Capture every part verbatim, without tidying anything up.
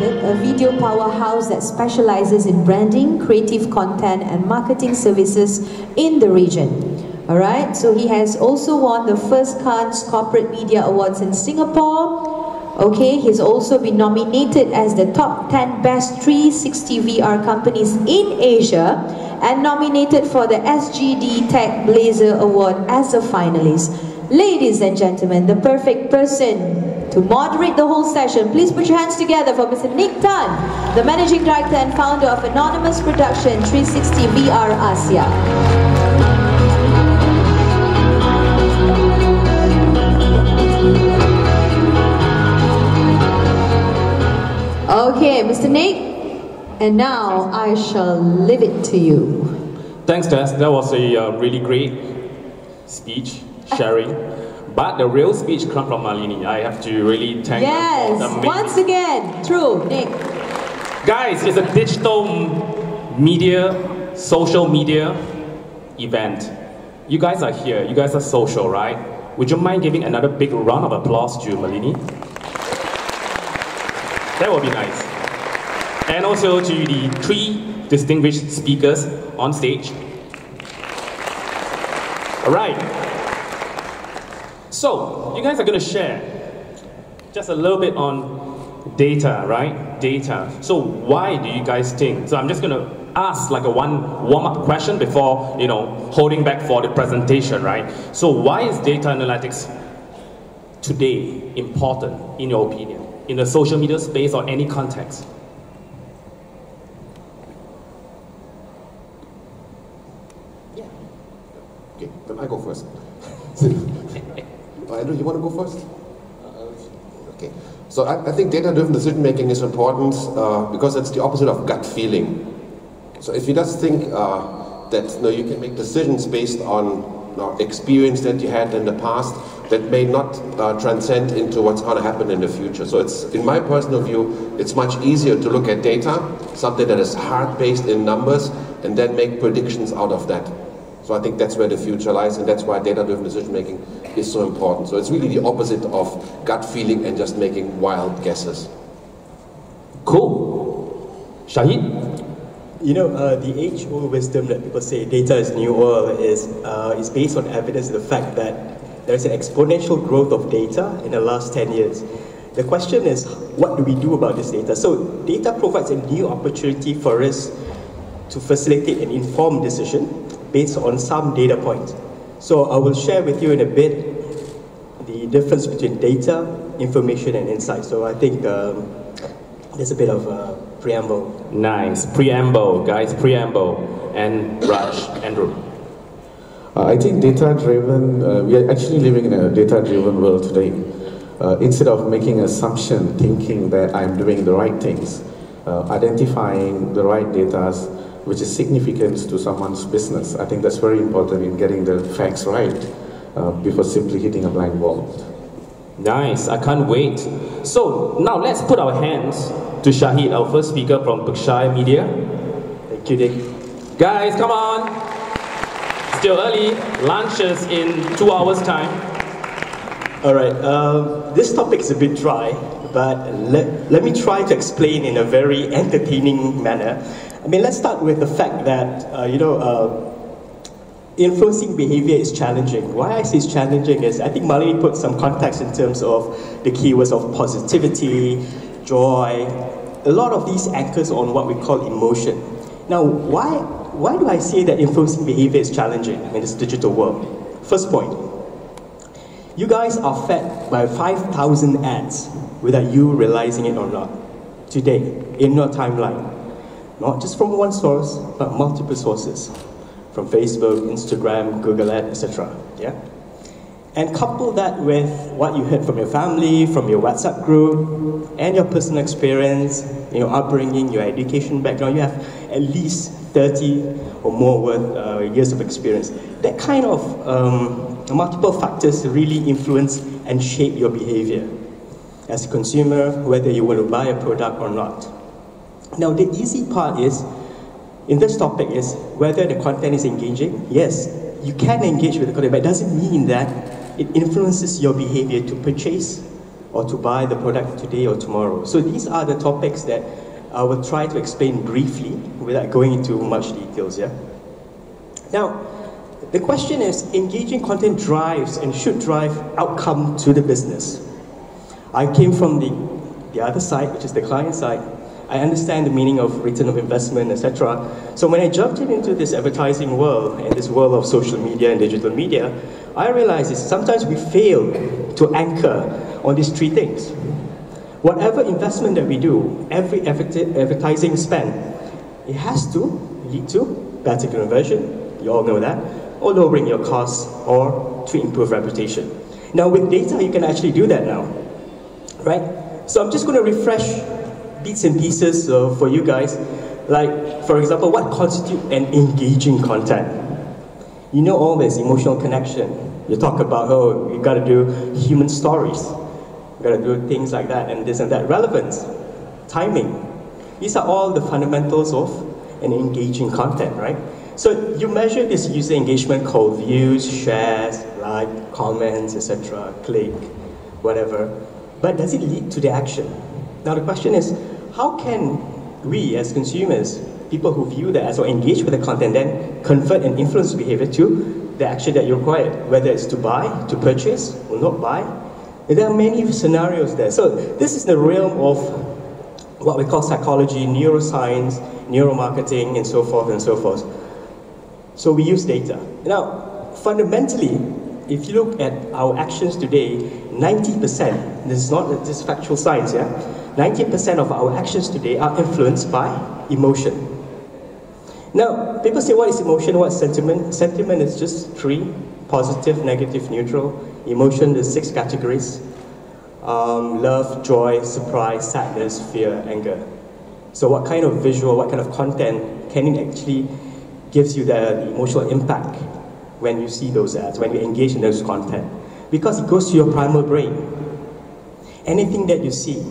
Limited, a video powerhouse that specializes in branding, creative content, and marketing services in the region. All right, so he has also won the first Cannes Corporate Media Awards in Singapore. Okay, he's also been nominated as the top ten best three sixty V R companies in Asia and nominated for the S G D Tech Blazer Award as a finalist. Ladies and gentlemen, the perfect person to moderate the whole session. Please put your hands together for Mister Nik Tan, the Managing Director and Founder of Anonymous Production three sixty V R Asia. Okay, Mister Nik, and now I shall leave it to you. Thanks, Tess. That was a uh, really great speech, sharing. But the real speech comes from Malini. I have to really thank yes, her. Yes, once again, true, Nik. Guys, it's a digital media, social media event. You guys are here. You guys are social, right? Would you mind giving another big round of applause to Malini? That would be nice. And also to the three distinguished speakers on stage. All right. So, you guys are going to share just a little bit on data, right? Data. So, why do you guys think? So, I'm just going to ask like a one warm-up question before, you know, holding back for the presentation, right? So, why is data analytics today important, in your opinion? In the social media space or any context? Yeah. Okay, then I go first. Andrew, you want to go first? Okay. So I, I think data-driven decision-making is important uh, because it's the opposite of gut feeling. So if you just think uh, that you know, you can make decisions based on experience that you had in the past that may not uh, transcend into what's going to happen in the future. So it's, in my personal view, it's much easier to look at data, something that is hard-based in numbers, and then make predictions out of that. So I think that's where the future lies, and that's why data-driven decision-making is so important. So it's really the opposite of gut feeling and just making wild guesses. Cool. Shahid? You know, uh, the age-old wisdom that people say data is new oil is, uh, is based on evidence of the fact that there's an exponential growth of data in the last ten years. The question is, what do we do about this data? So data provides a new opportunity for us to facilitate an informed decision based on some data points. So I will share with you in a bit the difference between data, information, and insight. So I think um, there's a bit of uh, preamble. Nice. Preamble, guys. Preamble. And Raj, Andrew. Uh, I think data-driven, uh, we are actually living in a data-driven world today. Uh, instead of making assumption, thinking that I'm doing the right things, uh, identifying the right data, which is significant to someone's business. I think that's very important in getting the facts right uh, before simply hitting a blind wall. Nice. I can't wait. So now let's put our hands to Shahid, our first speaker from Berkshire Media. Thank you, Dick. Guys, come on. Still early. Lunch is in two hours' time. All right. Um, this topic is a bit dry, but let, let me try to explain in a very entertaining manner. I mean, let's start with the fact that, uh, you know, uh, influencing behavior is challenging. Why I say it's challenging is, I think Malini put some context in terms of the keywords of positivity, joy, a lot of these anchors on what we call emotion. Now, why, why do I say that influencing behavior is challenging in this digital world? First point, you guys are fed by five thousand ads without you realizing it or not today in your timeline. Not just from one source, but multiple sources. From Facebook, Instagram, Google Ads, et cetera. Yeah? And couple that with what you heard from your family, from your WhatsApp group, and your personal experience, your upbringing, your education background. You have at least thirty or more worth uh, years of experience. That kind of um, multiple factors really influence and shape your behavior as a consumer, whether you want to buy a product or not. Now, the easy part is, in this topic is whether the content is engaging. Yes, you can engage with the content, but it doesn't mean that it influences your behavior to purchase or to buy the product today or tomorrow. So these are the topics that I will try to explain briefly without going into much details, yeah? Now, the question is, engaging content drives and should drive outcome to the business. I came from the, the other side, which is the client side. I understand the meaning of return of investment, et cetera. So when I jumped into this advertising world and this world of social media and digital media, I realized that sometimes we fail to anchor on these three things. Whatever investment that we do, every advertising spend, it has to lead to better conversion, you all know that, or lowering your costs, or to improve reputation. Now with data, you can actually do that now, right? So I'm just going to refresh bits and pieces uh, for you guys. Like, for example, what constitutes an engaging content? You know all this, emotional connection. You talk about, oh, you got to do human stories. You got to do things like that and this and that. Relevance, timing. These are all the fundamentals of an engaging content, right? So you measure this user engagement called views, shares, like, comments, et cetera, click, whatever. But does it lead to the action? Now the question is, how can we as consumers, people who view the ads or engage with the content, then convert and influence behavior to the action that you require, whether it's to buy, to purchase, or not buy? There are many scenarios there. So this is the realm of what we call psychology, neuroscience, neuromarketing, and so forth and so forth. So we use data. Now, fundamentally, if you look at our actions today, ninety percent, this is not just factual science, yeah? ninety percent of our actions today are influenced by emotion. Now, people say, what is emotion, what is sentiment? Sentiment is just three, positive, negative, neutral. Emotion, there's six categories. Um, love, joy, surprise, sadness, fear, anger. So what kind of visual, what kind of content can it actually gives you the, the emotional impact when you see those ads, when you engage in those content? Because it goes to your primal brain. Anything that you see,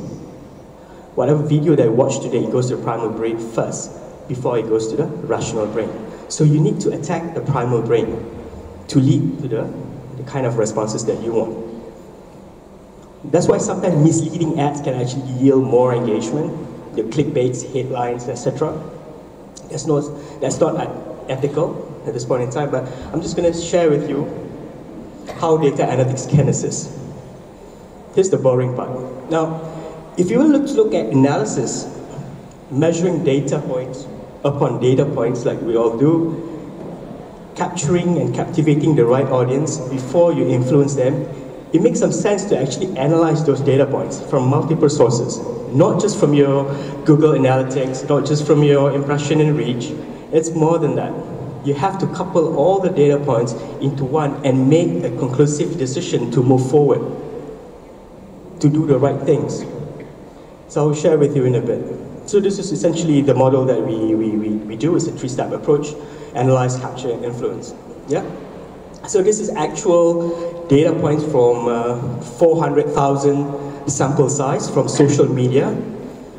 whatever video that you watch today, it goes to the primal brain first, before it goes to the rational brain. So you need to attack the primal brain to lead to the, the kind of responses that you want. That's why sometimes misleading ads can actually yield more engagement, the clickbaits, headlines, et cetera. That's not, that's not ethical at this point in time, but I'm just going to share with you how data analytics can assist. Here's the boring part. Now, if you look, look at analysis, measuring data points upon data points like we all do, capturing and captivating the right audience before you influence them, it makes some sense to actually analyze those data points from multiple sources, not just from your Google Analytics, not just from your impression and reach. It's more than that. You have to couple all the data points into one and make a conclusive decision to move forward, to do the right things. So I'll share with you in a bit. So this is essentially the model that we, we, we, we do. It's a three-step approach: analyze, capture, and influence. Yeah? So this is actual data points from uh, four hundred thousand sample size from social media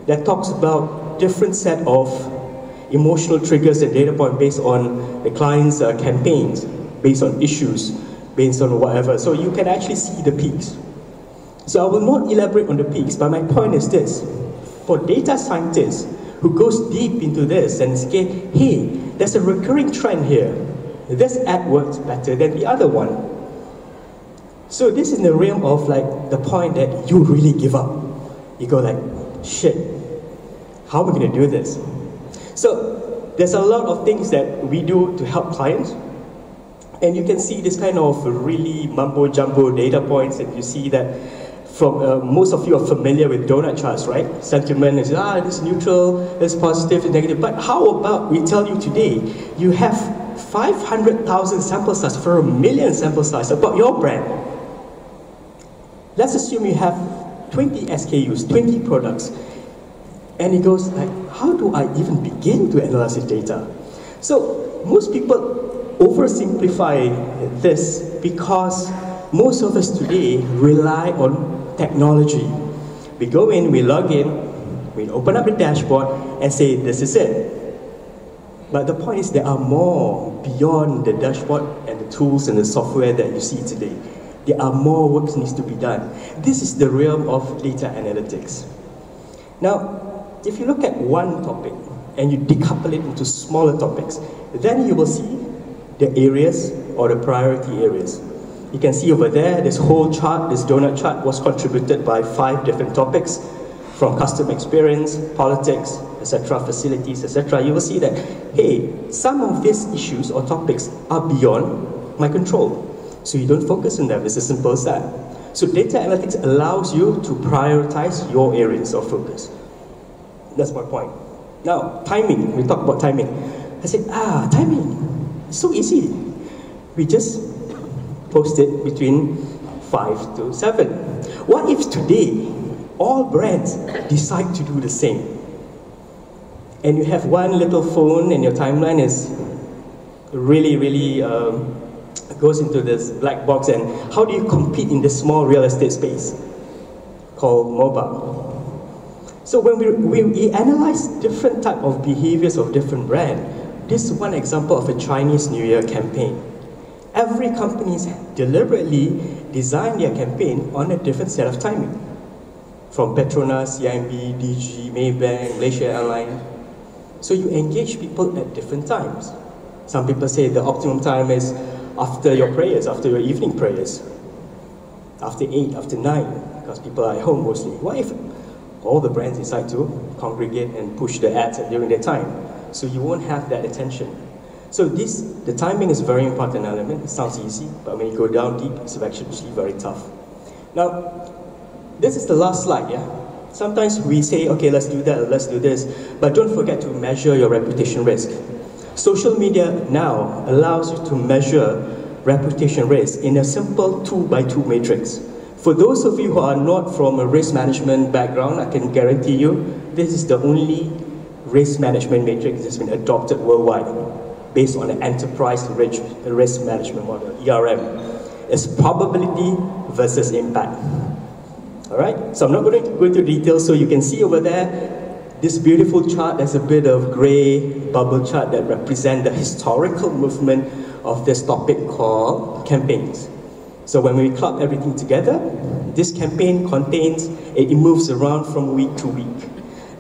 that talks about different set of emotional triggers and data point based on the client's uh, campaigns, based on issues, based on whatever. So you can actually see the peaks. So I will not elaborate on the peaks, but my point is this. For data scientists who goes deep into this and say, hey, there's a recurring trend here. This ad works better than the other one. So this is the realm of like the point that you really give up. You go like, shit, how are we going to do this? So there's a lot of things that we do to help clients. And you can see this kind of really mumbo-jumbo data points, and you see that from uh, most of you are familiar with donut charts, right? Sentiment is, ah, it's neutral, it's positive, it's negative. But how about we tell you today, you have five hundred thousand sample size for a million sample size about your brand. Let's assume you have twenty S K Us, twenty products. And it goes like, how do I even begin to analyze this data? So most people oversimplify this because most of us today rely on technology. We go in, we log in, we open up the dashboard and say, this is it. But the point is there are more beyond the dashboard and the tools and the software that you see today. There are more work needs to be done. This is the realm of data analytics. Now, if you look at one topic and you decouple it into smaller topics, then you will see the areas or the priority areas. You can see over there, this whole chart, this donut chart was contributed by five different topics, from customer experience, politics, et cetera, facilities, et cetera. You will see that, hey, some of these issues or topics are beyond my control. So you don't focus on them, it's as simple as that. So data analytics allows you to prioritize your areas of focus. That's my point. Now, timing, we talk about timing. I said, ah, timing, it's so easy. We just post it between five to seven. What if today, all brands decide to do the same? And you have one little phone and your timeline is really, really, um, goes into this black box, and how do you compete in this small real estate space called mobile? So when we, we, we analyze different type of behaviors of different brands, this is one example of a Chinese New Year campaign. Every company deliberately designed their campaign on a different set of timing, from Petronas, C I M B, D G, Maybank, Malaysia Airlines. So you engage people at different times. Some people say the optimum time is after your prayers, after your evening prayers, after eight, after nine, because people are at home mostly. What if all the brands decide to congregate and push their ads during their time? So you won't have that attention. So this, the timing is a very important element. It sounds easy, but when you go down deep, it's actually very tough. Now, this is the last slide, yeah? Sometimes we say, okay, let's do that, let's do this, but don't forget to measure your reputation risk. Social media now allows you to measure reputation risk in a simple two by two matrix. For those of you who are not from a risk management background, I can guarantee you this is the only risk management matrix that's been adopted worldwide based on an enterprise risk management model, E R M. It's probability versus impact. All right, so I'm not going to go into details, so you can see over there this beautiful chart, there's a bit of gray bubble chart that represent the historical movement of this topic called campaigns. So when we club everything together, this campaign contains, it moves around from week to week.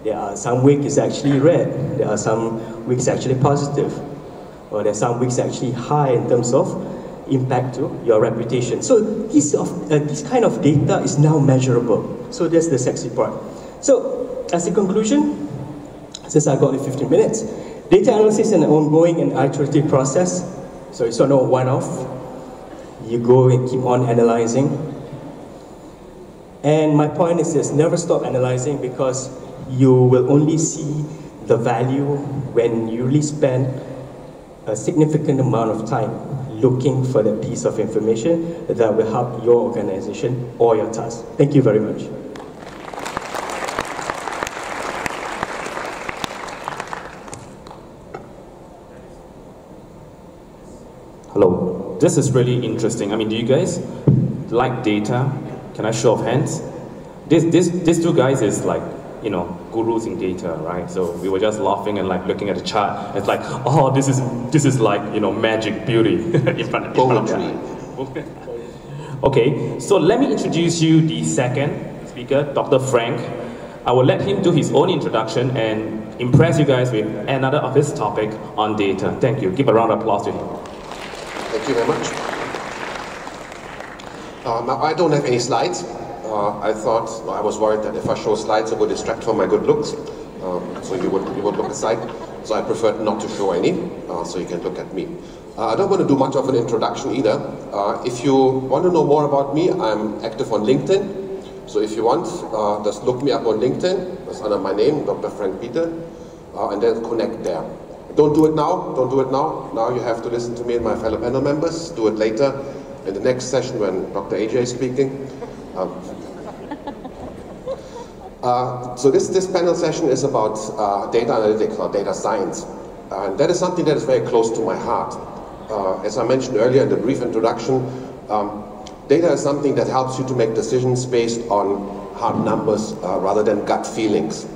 There are some weeks is actually red, there are some weeks actually positive, or there are some weeks actually high in terms of impact to your reputation. So this, of, uh, this kind of data is now measurable. So that's the sexy part. So, as a conclusion, since I got in fifteen minutes, data analysis is an ongoing and iterative process. So it's not a one-off. You go and keep on analyzing. And my point is this, never stop analyzing, because you will only see the value when you really spend a significant amount of time looking for the piece of information that will help your organization or your task. Thank you very much. Hello, this is really interesting. I mean, do you guys like data? Can I show of hands? This, this, these two guys is like, you know, gurus in data, right? So we were just laughing and like looking at the chart. It's like, oh, this is, this is like, you know, magic beauty in front of poetry. Okay, so let me introduce you the second speaker, Doctor Frank. I will let him do his own introduction and impress you guys with another of his topic on data. Thank you. Give a round of applause to him. Thank you very much. Uh, now, I don't have any slides. Uh, I thought, well, I was worried that if I show slides, it would distract from my good looks. Um, so you would, you would look aside. So I preferred not to show any, uh, so you can look at me. Uh, I don't want to do much of an introduction either. Uh, if you want to know more about me, I'm active on LinkedIn. So if you want, uh, just look me up on LinkedIn. That's under my name, Doctor Frank Peter, uh, and then connect there. Don't do it now, don't do it now. Now you have to listen to me and my fellow panel members. Do it later in the next session when Doctor A J is speaking. Um, uh, so this, this panel session is about uh, data analytics or data science. Uh, and that is something that is very close to my heart. Uh, as I mentioned earlier in the brief introduction, um, data is something that helps you to make decisions based on hard numbers uh, rather than gut feelings.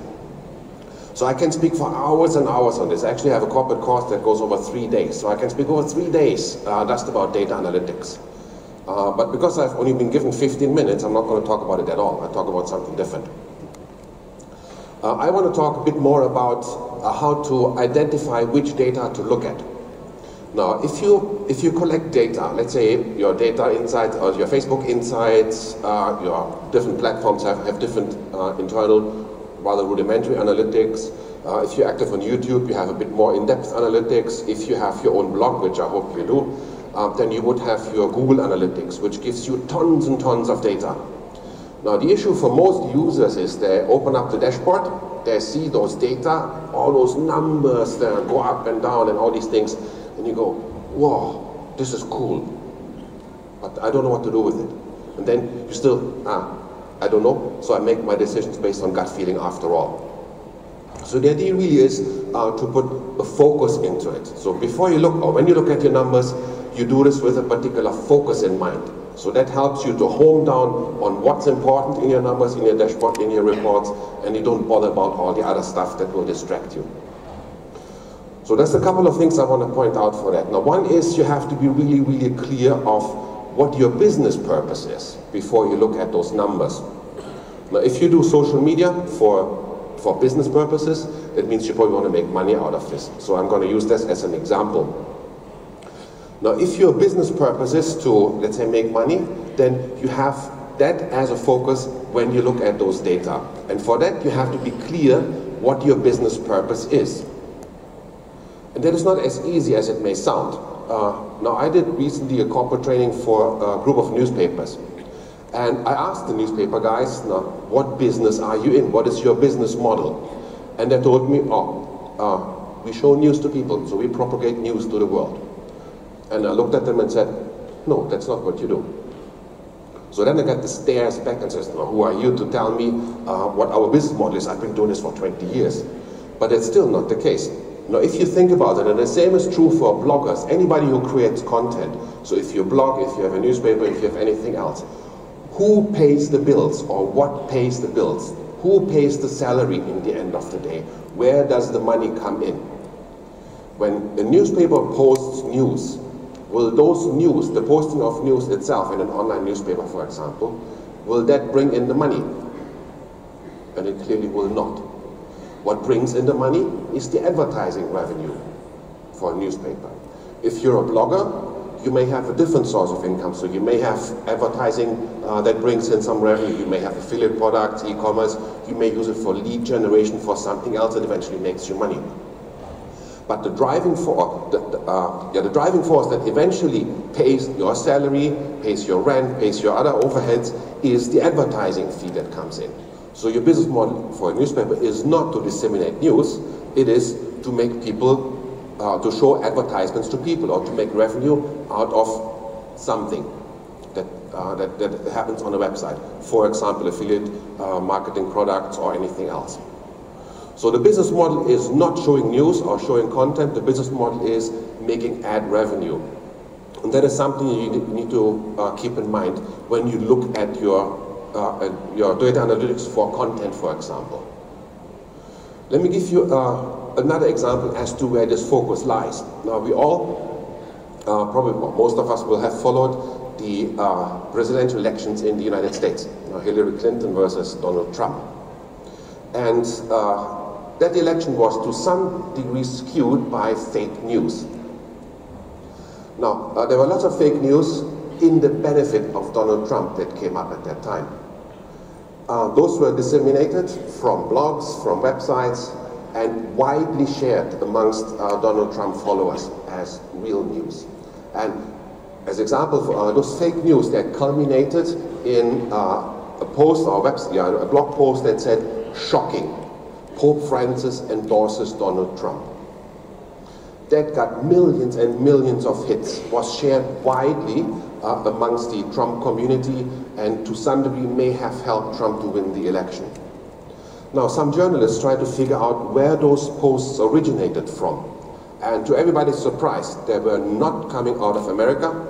So I can speak for hours and hours on this. I actually have a corporate course that goes over three days. So I can speak over three days uh, just about data analytics. Uh, but because I've only been given fifteen minutes, I'm not going to talk about it at all. I'll talk about something different. Uh, I want to talk a bit more about uh, how to identify which data to look at. Now, if you, if you collect data, let's say your data insights or your Facebook insights, uh, your different platforms have, have different uh, internal, rather rudimentary analytics. Uh, if you're active on YouTube, you have a bit more in-depth analytics. If you have your own blog, which I hope you do, uh, then you would have your Google Analytics, which gives you tons and tons of data. Now, the issue for most users is they open up the dashboard, they see those data, all those numbers that go up and down and all these things, and you go, whoa, this is cool, but I don't know what to do with it. And then you still, ah, I don't know, so I make my decisions based on gut feeling after all. So the idea really is uh, to put a focus into it. So before you look, or when you look at your numbers, you do this with a particular focus in mind. So that helps you to home down on what's important in your numbers, in your dashboard, in your reports, and you don't bother about all the other stuff that will distract you. So there's a couple of things I want to point out for that. Now, one is you have to be really, really clear of what your business purpose is before you look at those numbers. Now, if you do social media for for business purposes, that means you probably want to make money out of this. So I'm going to use this as an example. Now, if your business purpose is to, let's say, make money, then you have that as a focus when you look at those data. And for that, you have to be clear what your business purpose is. And that is not as easy as it may sound. Uh, now, I did recently a corporate training for a group of newspapers. And I asked the newspaper guys, now, what business are you in? What is your business model? And they told me, oh, uh, we show news to people, so we propagate news to the world. And I looked at them and said, no, that's not what you do. So then I got the stares back and says, well, who are you to tell me uh, what our business model is? I've been doing this for twenty years. But it's still not the case. Now, if you think about it, and the same is true for bloggers, anybody who creates content. So if you blog, if you have a newspaper, if you have anything else, who pays the bills or what pays the bills? Who pays the salary in the end of the day? Where does the money come in? When the newspaper posts news, will those news, the posting of news itself in an online newspaper, for example, will that bring in the money? And it clearly will not. What brings in the money is the advertising revenue for a newspaper. If you're a blogger, you may have a different source of income. So you may have advertising uh, that brings in some revenue. You may have affiliate products, e-commerce. You may use it for lead generation, for something else that eventually makes you money. But the driving force, the, the, uh, yeah, the driving force that eventually pays your salary, pays your rent, pays your other overheads, is the advertising fee that comes in. So your business model for a newspaper is not to disseminate news; it is to make people, uh, to show advertisements to people, or to make revenue out of something that uh, that, that happens on a website. For example, affiliate uh, marketing products or anything else. So the business model is not showing news or showing content. The business model is making ad revenue. And that is something you need to uh, keep in mind when you look at your, uh, your data analytics for content, for example. Let me give you uh, another example as to where this focus lies. Now, we all, uh, probably most of us, will have followed the uh, presidential elections in the United States. Now, Hillary Clinton versus Donald Trump. And uh, that election was to some degree skewed by fake news. Now, uh, there were lots of fake news in the benefit of Donald Trump that came up at that time. Uh, those were disseminated from blogs, from websites, and widely shared amongst uh, Donald Trump followers as real news. And as example, for, uh, those fake news that culminated in uh, a post or a, website, yeah, a blog post that said, "Shocking. Pope Francis endorses Donald Trump." That got millions and millions of hits, was shared widely uh, amongst the Trump community, and to some degree may have helped Trump to win the election. Now, some journalists tried to figure out where those posts originated from. And to everybody's surprise, they were not coming out of America.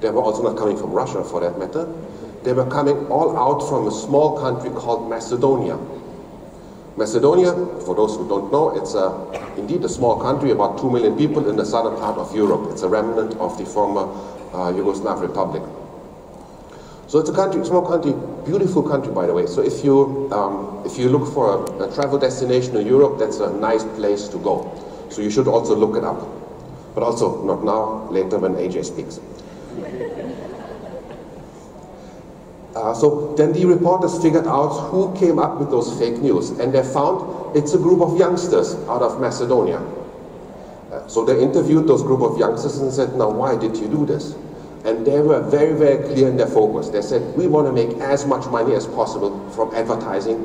They were also not coming from Russia, for that matter. They were coming all out from a small country called Macedonia. Macedonia, for those who don't know, it's a, indeed a small country, about two million people in the southern part of Europe. It's a remnant of the former uh, Yugoslav Republic. So it's a country, small country, beautiful country, by the way. So if you um, if you look for a, a travel destination in Europe, that's a nice place to go. So you should also look it up, but also not now, later when A J speaks. Uh, so then the reporters figured out who came up with those fake news, and they found it's a group of youngsters out of Macedonia. Uh, so they interviewed those group of youngsters and said, now why did you do this? And they were very, very clear in their focus. They said, we want to make as much money as possible from advertising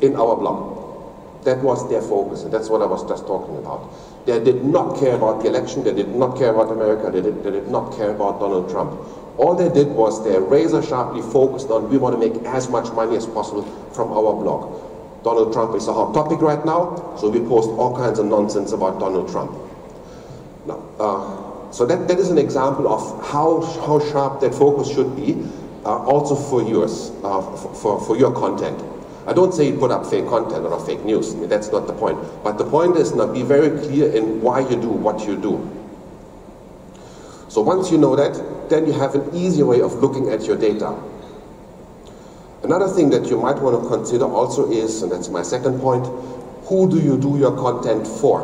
in our blog. That was their focus, and that's what I was just talking about. They did not care about the election, they did not care about America, they did, they did not care about Donald Trump. All they did was they razor sharply focused on, we want to make as much money as possible from our blog. Donald Trump is a hot topic right now, so we post all kinds of nonsense about Donald Trump. Now, uh, so that, that is an example of how, how sharp that focus should be, uh, also for yours, uh, for, for your content. I don't say put up fake content or fake news, I mean, that's not the point. But the point is, now be very clear in why you do what you do. So once you know that, then you have an easier way of looking at your data. Another thing that you might want to consider also is, and that's my second point, who do you do your content for?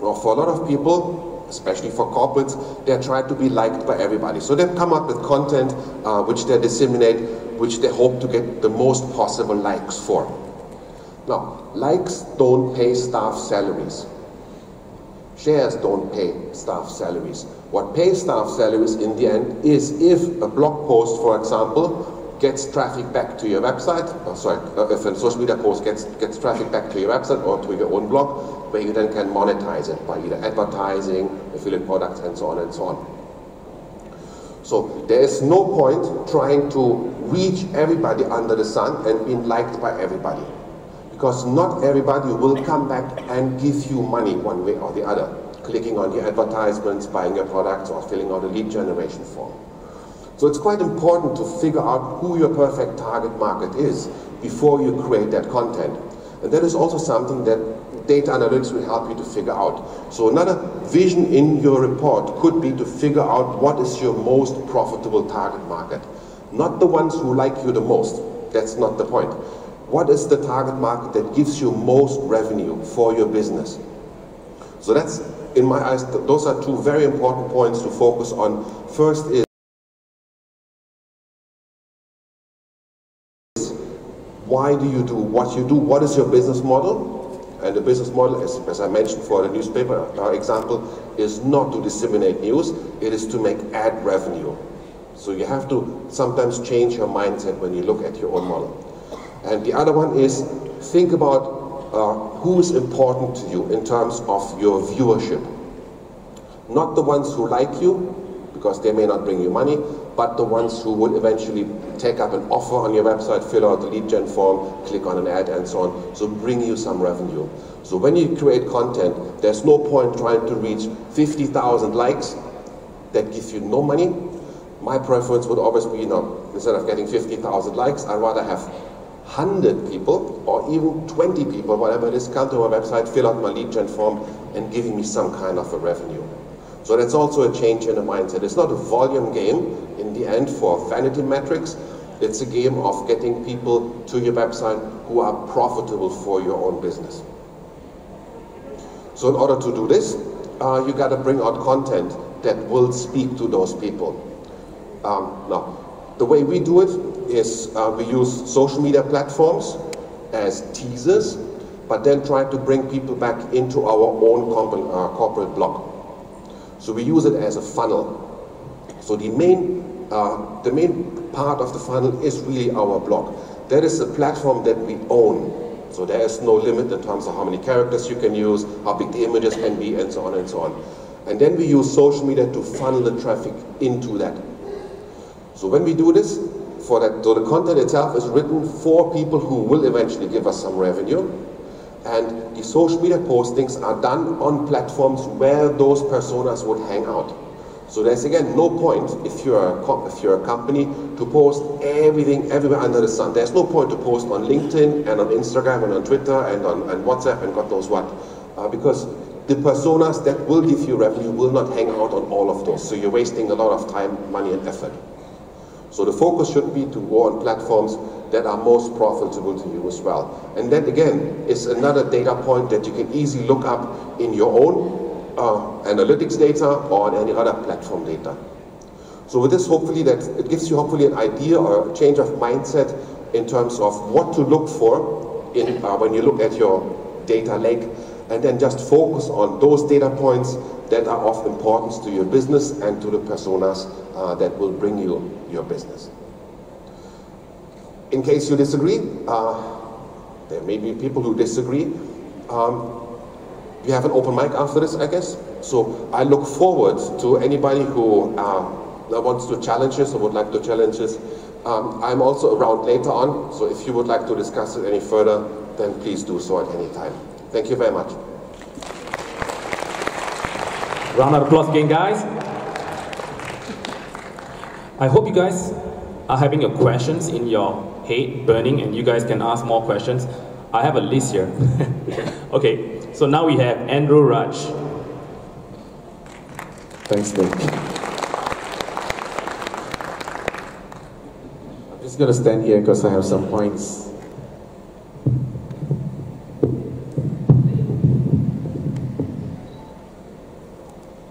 Well, for a lot of people, especially for corporates, they try to be liked by everybody. So they come up with content uh, which they disseminate, which they hope to get the most possible likes for. Now, likes don't pay staff salaries. Shares don't pay staff salaries. What pays staff salaries in the end is if a blog post, for example, gets traffic back to your website, or sorry, if a social media post gets, gets traffic back to your website or to your own blog, where you then can monetize it by either advertising, affiliate products, and so on and so on. So there is no point trying to reach everybody under the sun and being liked by everybody, because not everybody will come back and give you money one way or the other, clicking on your advertisements, buying your products, or filling out a lead generation form. So it's quite important to figure out who your perfect target market is before you create that content. And that is also something that data analytics will help you to figure out. So another vision in your report could be to figure out what is your most profitable target market. Not the ones who like you the most, that's not the point. What is the target market that gives you most revenue for your business? So that's, in my eyes, those are two very important points to focus on. First is, why do you do what you do? What is your business model? And the business model, as, as I mentioned for the newspaper our example, is not to disseminate news, it is to make ad revenue. So you have to sometimes change your mindset when you look at your own model. And the other one is, think about uh, who is important to you in terms of your viewership. Not the ones who like you, because they may not bring you money, but the ones who would eventually take up an offer on your website, fill out the lead gen form, click on an ad, and so on, so bring you some revenue. So when you create content, there's no point trying to reach fifty thousand likes that give you no money. My preference would always be, you know, instead of getting fifty thousand likes, I'd rather have one hundred people, or even twenty people, whatever it is, come to my website, fill out my lead gen form, and giving me some kind of a revenue. So that's also a change in the mindset. It's not a volume game in the end for vanity metrics. It's a game of getting people to your website who are profitable for your own business. So in order to do this, uh, you got to bring out content that will speak to those people. Um, now, the way we do it is uh, we use social media platforms as teasers, but then try to bring people back into our own company, our corporate blog. So we use it as a funnel. So the main, uh, the main part of the funnel is really our blog. That is a platform that we own. So there is no limit in terms of how many characters you can use, how big the images can be, and so on and so on. And then we use social media to funnel the traffic into that. So when we do this, for that, so the content itself is written for people who will eventually give us some revenue, and the social media postings are done on platforms where those personas would hang out. So there's again no point if you're a, if you're a company to post everything everywhere under the sun. There's no point to post on LinkedIn and on Instagram and on Twitter and on and WhatsApp and God knows what, uh, because the personas that will give you revenue will not hang out on all of those. So you're wasting a lot of time, money, and effort. So the focus should be to go on platforms that are most profitable to you as well. And that again is another data point that you can easily look up in your own uh, analytics data or on any other platform data. So with this, hopefully that it gives you hopefully an idea or a change of mindset in terms of what to look for in, uh, when you look at your data lake, and then just focus on those data points that are of importance to your business and to the personas uh, that will bring you your business. In case you disagree, uh, there may be people who disagree. Um, we have an open mic after this, I guess. So I look forward to anybody who um, wants to challenge us or would like to challenge us. Um, I'm also around later on, so if you would like to discuss it any further, then please do so at any time. Thank you very much. Round of applause again, guys. I hope you guys are having your questions in your head burning, and you guys can ask more questions. I have a list here. Okay, so now we have Andrew Raj. Thanks, Nick. I'm just going to stand here because I have some points.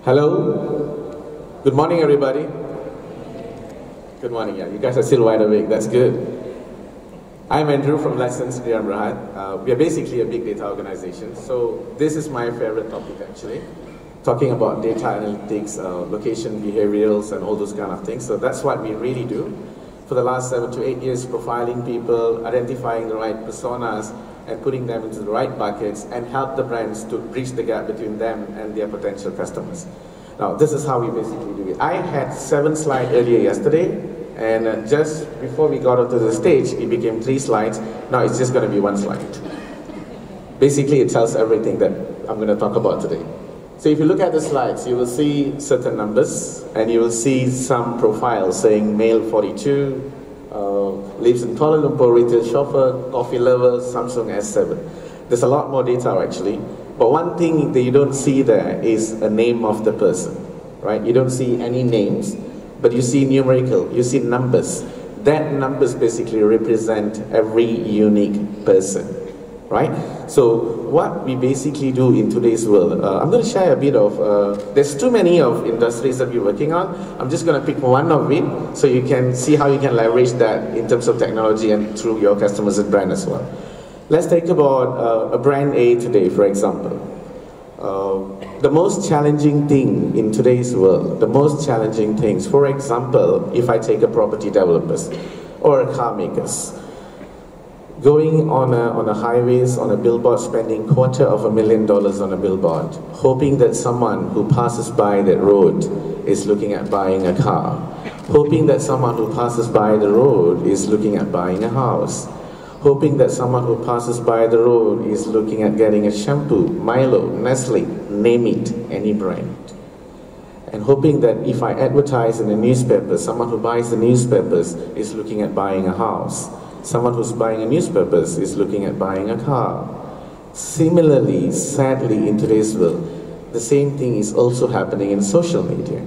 Hello. Good morning, everybody. Good morning. Yeah, you guys are still wide awake. That's good. I'm Andrew from Licensed D R M Rahat. Uh, we are basically a big data organization. So this is my favorite topic, actually, talking about data analytics, uh, location behaviorals, and all those kind of things. So that's what we really do. For the last seven to eight years, profiling people, identifying the right personas, and putting them into the right buckets, and help the brands to bridge the gap between them and their potential customers. Now, this is how we basically do it. I had seven slides earlier yesterday, and uh, just before we got onto the stage, it became three slides. Now it's just going to be one slide. Basically, it tells everything that I'm going to talk about today. So if you look at the slides, you will see certain numbers, and you will see some profiles saying male forty-two, Uh, lives in Kuala Lumpur, retail shopper, coffee lover, Samsung S seven. There's a lot more data actually, but one thing that you don't see there is a name of the person, right? You don't see any names, but you see numerical, you see numbers. That numbers basically represent every unique person, right? So what we basically do in today's world, uh, I'm going to share a bit of, uh, there's too many of industries that we're working on. I'm just going to pick one of it so you can see how you can leverage that in terms of technology and through your customers and brand as well. Let's take about uh, a brand A today, for example. Uh, the most challenging thing in today's world, the most challenging things, for example, if I take a property developers or a car makers, going on a, on a highways, on a billboard, spending quarter of a million dollars on a billboard, hoping that someone who passes by that road is looking at buying a car, hoping that someone who passes by the road is looking at buying a house, hoping that someone who passes by the road is looking at getting a shampoo, Milo, Nestle, name it, any brand. And hoping that if I advertise in a newspaper, someone who buys the newspapers is looking at buying a house. Someone who's buying a newspaper is looking at buying a car. Similarly, sadly, in today's world, the same thing is also happening in social media.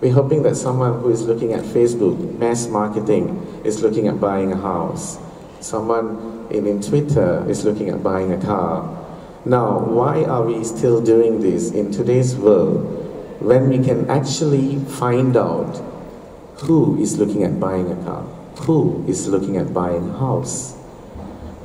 We're hoping that someone who is looking at Facebook, mass marketing, is looking at buying a house. Someone in, in Twitter is looking at buying a car. Now, why are we still doing this in today's world when we can actually find out who is looking at buying a car? Who is looking at buying a house?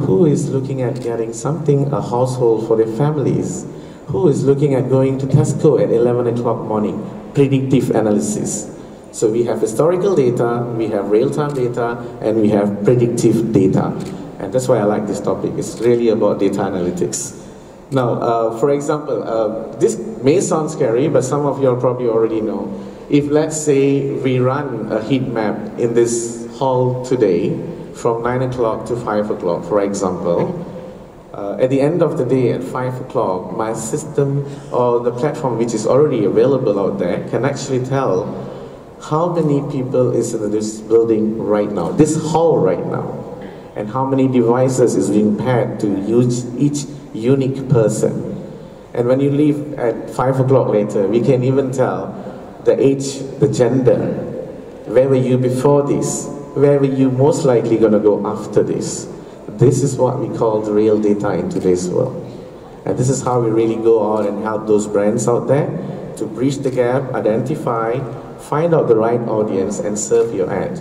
Who is looking at getting something, a household for their families? Who is looking at going to Tesco at eleven o'clock morning? Predictive analysis. So we have historical data, we have real-time data, and we have predictive data. And that's why I like this topic. It's really about data analytics. Now, uh, for example, uh, this may sound scary, but some of you all probably already know. If let's say we run a heat map in this hall today from nine o'clock to five o'clock, for example, uh, at the end of the day at five o'clock, my system or the platform which is already available out there can actually tell how many people is in this building right now, this hall right now, and how many devices is being paired to use each unique person. And when you leave at five o'clock later, we can even tell the age, the gender, Where were you before this? Where were you most likely going to go after this? This is what we call the real data in today's world. And this is how we really go on and help those brands out there to bridge the gap, identify, find out the right audience, and serve your ad.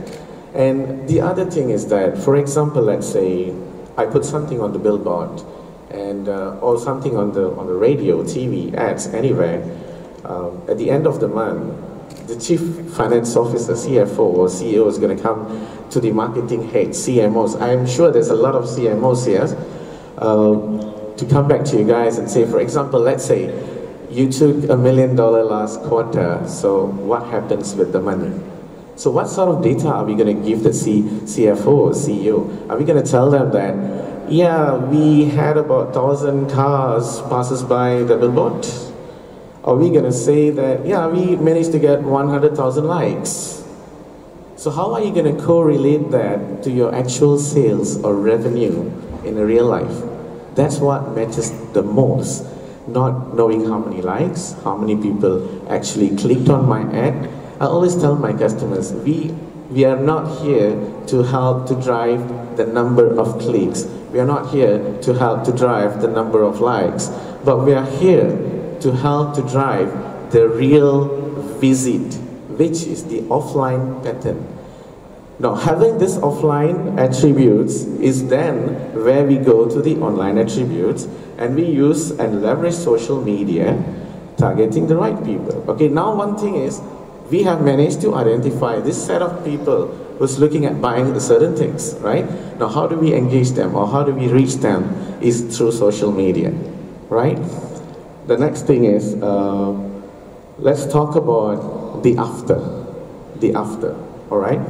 And the other thing is that, for example, let's say I put something on the billboard, and uh, or something on the on the radio, T V, ads, anywhere. Um, at the end of the month, the chief finance officer, C F O or C E O, is going to come to the marketing head, C M Os. I'm sure there's a lot of C M Os here, uh, to come back to you guys and say, for example, let's say you took a million dollar last quarter, so what happens with the money? So what sort of data are we going to give the C CFO or C E O? Are we going to tell them that, yeah, we had about one thousand cars passes by the billboard? Are we going to say that, yeah, we managed to get one hundred thousand likes? So how are you going to correlate that to your actual sales or revenue in real life? That's what matters the most. Not knowing how many likes, how many people actually clicked on my ad. I always tell my customers, we, we are not here to help to drive the number of clicks. We are not here to help to drive the number of likes. But we are here to help to drive the real visit, which is the offline pattern. Now, having this offline attributes is then where we go to the online attributes, and we use and leverage social media, targeting the right people. Okay, now one thing is, we have managed to identify this set of people who's looking at buying certain things, right? Now, how do we engage them, or how do we reach them, is through social media, right? The next thing is, uh, let's talk about the after, the after, all right?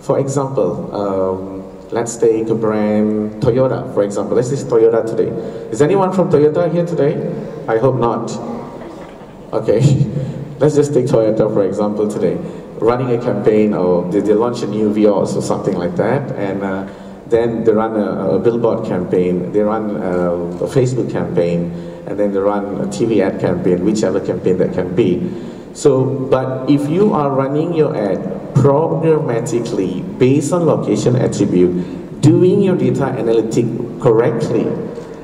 For example, um, let's take a brand, Toyota, for example. Let's just Toyota today. Is anyone from Toyota here today? I hope not. Okay, let's just take Toyota, for example, today. Running a campaign, or they, they launch a new Vios or something like that, and uh, then they run a, a billboard campaign, they run a, a Facebook campaign, and then they run a T V ad campaign, whichever campaign that can be. So, but if you are running your ad programmatically based on location attribute, doing your data analytic correctly,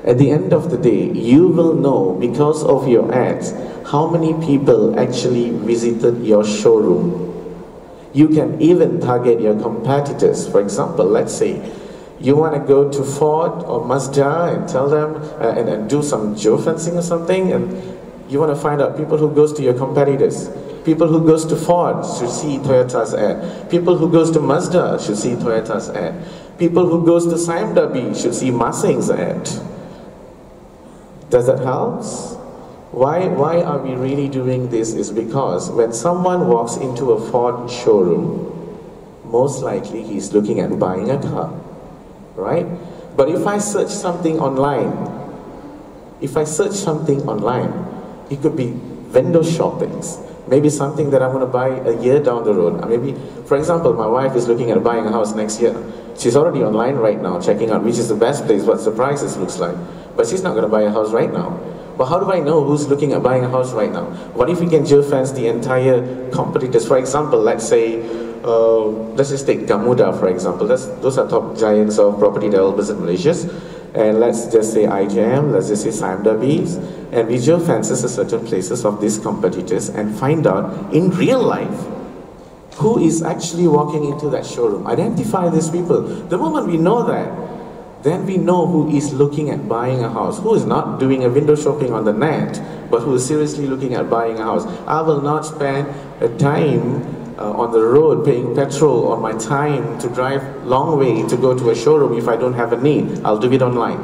at the end of the day, you will know, because of your ads, how many people actually visited your showroom. You can even target your competitors. For example, let's say you want to go to Ford or Mazda and tell them, uh, and, and do some geofencing or something, and you want to find out people who goes to your competitors. People who goes to Ford should see Toyota's ad. People who goes to Mazda should see Toyota's ad. People who goes to C I M B should see Masing's ad. Does that help? Why, why are we really doing this is because when someone walks into a Ford showroom, most likely he's looking at buying a car. Right? But if I search something online, if I search something online, it could be window shoppings, maybe something that I'm going to buy a year down the road. Maybe, for example, my wife is looking at buying a house next year. She's already online right now, checking out which is the best place, what the prices looks like. But she's not going to buy a house right now. But how do I know who's looking at buying a house right now? What if we can geofence the entire competitors? For example, let's say, Uh, let's just take Gamuda, for example. That's, those are top giants of property developers in Malaysia. And let's just say I J M, let's just say C I M B, and we geofences certain places of these competitors and find out in real life who is actually walking into that showroom. Identify these people. The moment we know that, then we know who is looking at buying a house, who is not doing a window shopping on the net, but who is seriously looking at buying a house. I will not spend a time Uh, on the road paying petrol or my time to drive long way to go to a showroom if I don't have a need. I'll do it online.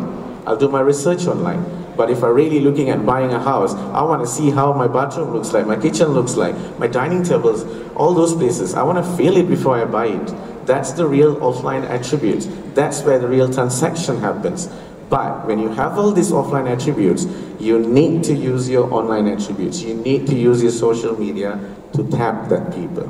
I'll do my research online. But if I'm really looking at buying a house, I want to see how my bathroom looks like, my kitchen looks like, my dining tables, all those places. I want to feel it before I buy it. That's the real offline attributes. That's where the real transaction happens. But when you have all these offline attributes, you need to use your online attributes. You need to use your social media to tap that people.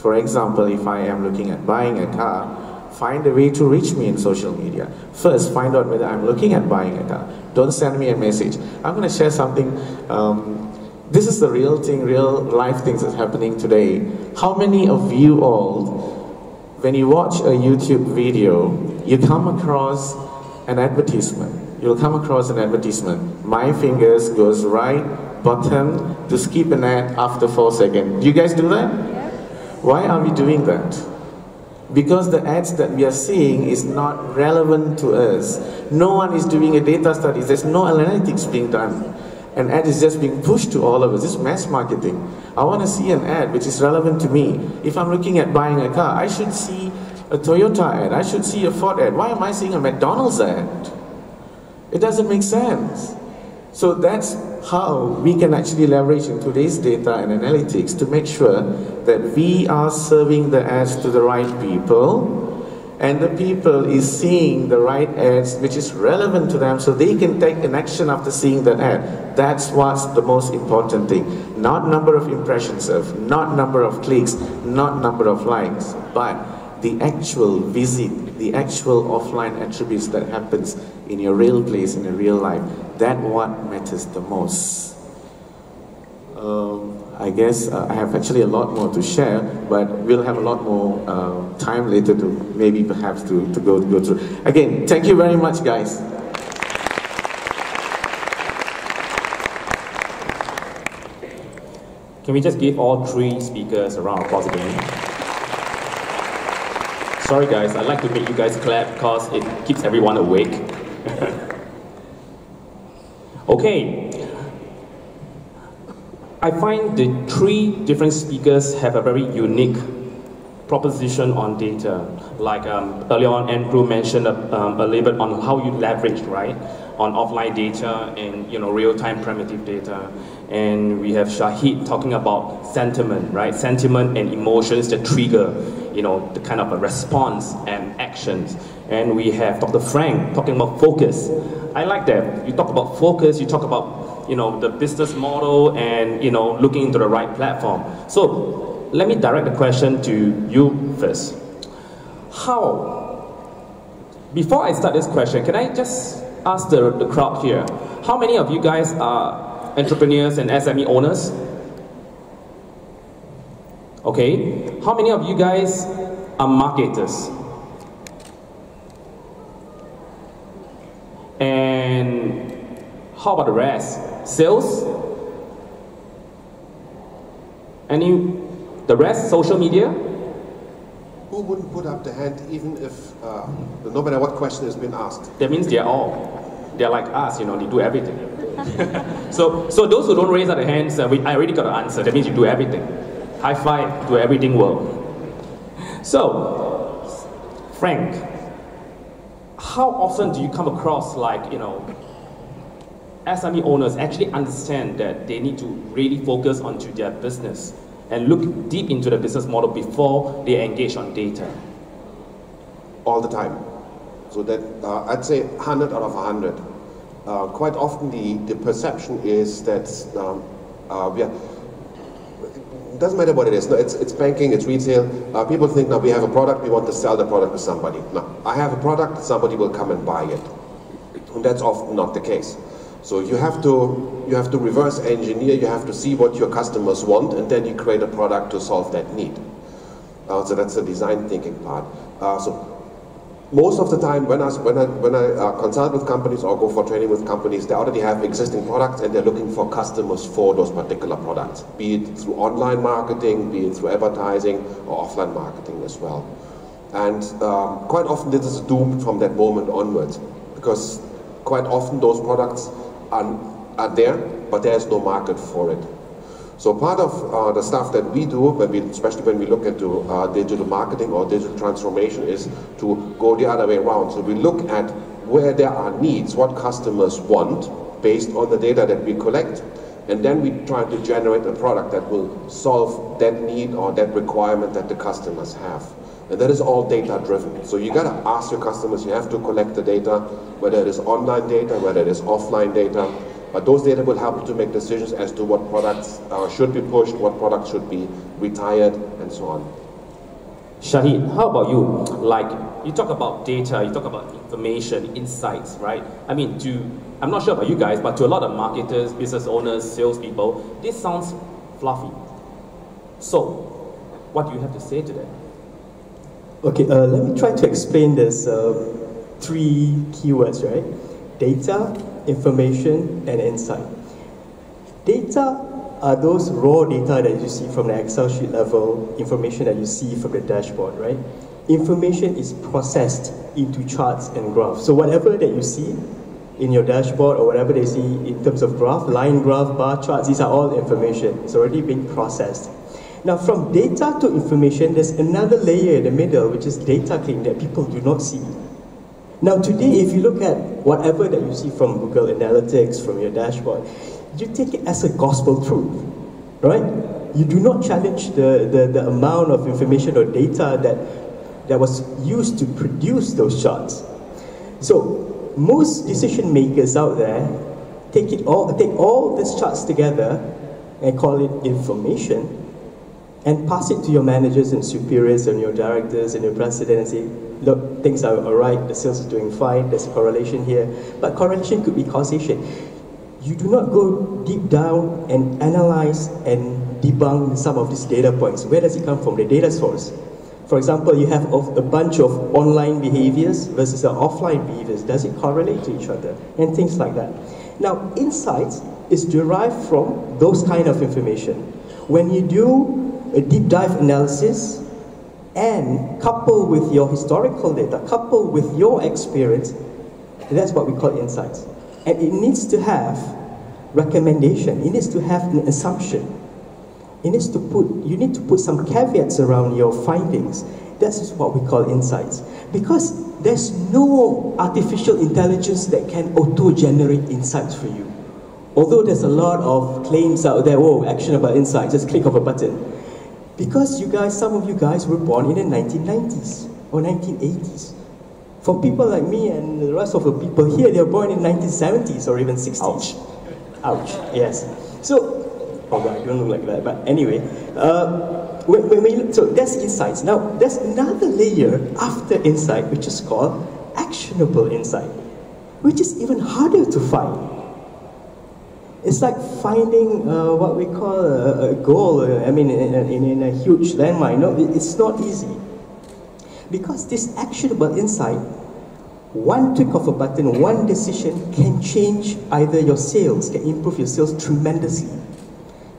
For example, if I am looking at buying a car, find a way to reach me in social media. First, find out whether I'm looking at buying a car. Don't send me a message. I'm going to share something. Um, this is the real thing, real life things that's happening today. How many of you all, when you watch a YouTube video, you come across an advertisement? You'll come across an advertisement. My fingers goes right button to skip an ad after four seconds. Do you guys do that? Yes. Why are we doing that? Because the ads that we are seeing is not relevant to us. No one is doing a data study. There's no analytics being done. An ad is just being pushed to all of us. It's mass marketing. I want to see an ad which is relevant to me. If I'm looking at buying a car, I should see a Toyota ad. I should see a Ford ad. Why am I seeing a McDonald's ad? It doesn't make sense. So that's how we can actually leverage in today's data and analytics to make sure that we are serving the ads to the right people, and the people is seeing the right ads which is relevant to them, so they can take an action after seeing that ad. That's what's the most important thing. Not number of impressions of, not number of clicks, not number of likes, but the actual visit, the actual offline attributes that happens in your real place, in your real life. That what matters the most. Um, I guess uh, I have actually a lot more to share, but we'll have a lot more uh, time later to maybe perhaps to, to, go, to go through. Again, thank you very much, guys. Can we just give all three speakers a round of applause again? Sorry guys, I'd like to make you guys clap because it keeps everyone awake. Okay. I find the three different speakers have a very unique proposition on data. Like um, earlier on, Andrew mentioned a, um, a little bit on how you leverage, right? On offline data and you know real-time primitive data. And we have Shahid talking about sentiment, right? Sentiment and emotions that trigger, you know, the kind of a response and actions. And we have Doctor Frank talking about focus. I like that. You talk about focus, you talk about, you know, the business model and, you know, looking into the right platform. So let me direct the question to you first. How, before I start this question, can I just ask the, the crowd here, how many of you guys are entrepreneurs and S M E owners? Okay, how many of you guys are marketers? And how about the rest? Sales? Any, the rest, social media? Who wouldn't put up the hand even if uh, no matter what question has been asked? That means they're all, they're like us, you know, they do everything. so, so those who don't raise up their hands, uh, we, I already got an answer, that means you do everything. High five to everything world. So, Frank, how often do you come across like, you know, S M E owners actually understand that they need to really focus onto their business and look deep into the business model before they engage on data? All the time. So that, uh, I'd say one hundred out of one hundred. Uh, quite often the, the perception is that um, uh, we are, doesn't matter what it is. No, it's, it's banking, it's retail. Uh, people think now we have a product, we want to sell the product to somebody. No, I have a product, somebody will come and buy it. And that's often not the case. So you have to, you have to reverse engineer, you have to see what your customers want, and then you create a product to solve that need. Uh, so that's the design thinking part. Uh, so most of the time when I, when I, when I uh, consult with companies or go for training with companies, they already have existing products and they're looking for customers for those particular products, be it through online marketing, be it through advertising or offline marketing as well. And um, quite often this is doomed from that moment onwards, because quite often those products are, are there, but there's no market for it. So part of uh, the stuff that we do, when we, especially when we look into uh, digital marketing or digital transformation, is to go the other way around. So we look at where there are needs, what customers want, based on the data that we collect, and then we try to generate a product that will solve that need or that requirement that the customers have. And that is all data driven. So you gotta ask your customers, you have to collect the data, whether it is online data, whether it is offline data. But those data will help you to make decisions as to what products uh, should be pushed, what products should be retired, and so on. Shahid, how about you? Like, you talk about data, you talk about information, insights, right? I mean, to, I'm not sure about you guys, but to a lot of marketers, business owners, salespeople, this sounds fluffy. So, What do you have to say to that? Okay, uh, let me try to explain this uh, three keywords, right? Data, information, and insight. Data are those raw data that you see from the Excel sheet level, information that you see from the dashboard, right? Information is processed into charts and graphs. So whatever that you see in your dashboard or whatever they see in terms of graph, line graph, bar charts, these are all information. It's already been processed. Now from data to information, there's another layer in the middle, which is data cleaning that people do not see. Now today, if you look at whatever that you see from Google Analytics, from your dashboard, you take it as a gospel truth, right? You do not challenge the, the, the amount of information or data that, that was used to produce those charts. So most decision makers out there take, it all, take all these charts together and call it information and pass it to your managers and superiors and your directors and your president and say, look, things are all right, the sales is doing fine, there's a correlation here. But correlation could be causation. You do not go deep down and analyze and debunk some of these data points. Where does it come from? The data source. For example, you have a bunch of online behaviors versus the offline behaviors. Does it correlate to each other? And things like that. Now, insights is derived from those kind of information. When you do a deep dive analysis and couple with your historical data, couple with your experience, that's what we call insights. And it needs to have recommendation. It needs to have an assumption. It needs to put, you need to put some caveats around your findings. That's what we call insights. Because there's no artificial intelligence that can auto-generate insights for you. Although there's a lot of claims out there, oh, actionable insights, just click of a button. Because you guys, some of you guys were born in the nineteen nineties or nineteen eighties. For people like me and the rest of the people here, they were born in nineteen seventies or even sixties. Ouch. Ouch, yes. So, oh God, I don't look like that, but anyway. Uh, when, when we look, so that's insights. Now, there's another layer after insight, which is called actionable insight, which is even harder to find. It's like finding uh, what we call a, a goal, uh, I mean, in, in, in a huge landmine. No, it's not easy. Because this actionable insight, one click of a button, one decision can change either your sales, can improve your sales tremendously,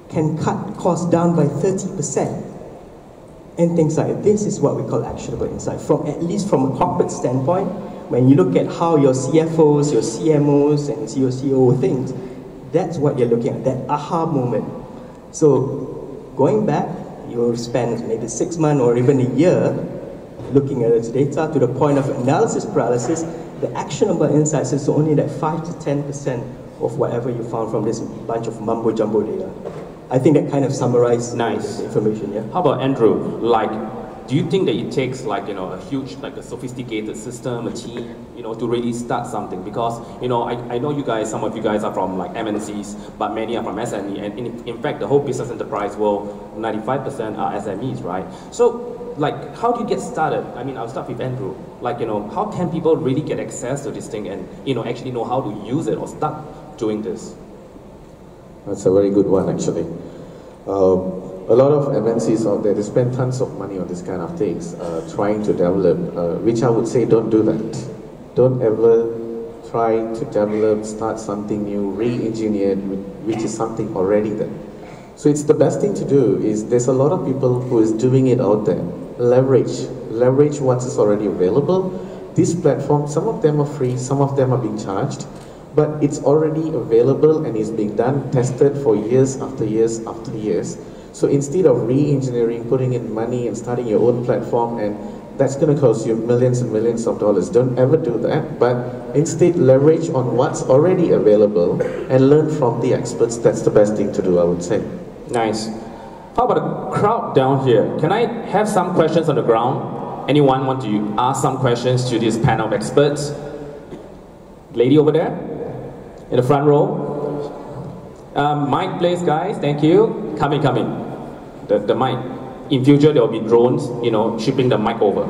can cut costs down by thirty percent, and things like that. This is what we call actionable insight. From, at least from a corporate standpoint, when you look at how your C F Os, your C M Os, and your C O O things, that's what you're looking at, that aha moment. So going back, you'll spend maybe six months or even a year looking at its data to the point of analysis paralysis. The actionable insights is only that five to ten percent of whatever you found from this bunch of mumbo jumbo data. I think that kind of summarizes nice. The information, yeah. How about Andrew, like, do you think that it takes like, you know, a huge, like a sophisticated system, a team, you know, to really start something? Because, you know, I, I know you guys, some of you guys are from like M N Cs, but many are from S M E, and in, in fact, the whole business enterprise world, ninety-five percent are S M Es, right? So, like, how do you get started? I mean, I'll start with Andrew. Like, you know, how can people really get access to this thing and, you know, actually know how to use it or start doing this? That's a very good one, actually. Um, a lot of M N Cs out there, they spend tons of money on this kind of things, uh, trying to develop, uh, which I would say don't do that. Don't ever try to develop, start something new, re-engineer, which is something already there. So it's the best thing to do is there's a lot of people who is doing it out there. Leverage, leverage what is already available. These platforms, some of them are free, some of them are being charged, but it's already available and is being done, tested for years after years after years. So instead of re-engineering, putting in money and starting your own platform, and that's gonna cost you millions and millions of dollars. Don't ever do that, but instead leverage on what's already available and learn from the experts. That's the best thing to do, I would say. Nice. How about the crowd down here? Can I have some questions on the ground? Anyone want to ask some questions to this panel of experts? Lady over there, in the front row. Um, mic please, guys, thank you. Come in, come in. The, the mic. In future, there will be drones, you know, shipping the mic over.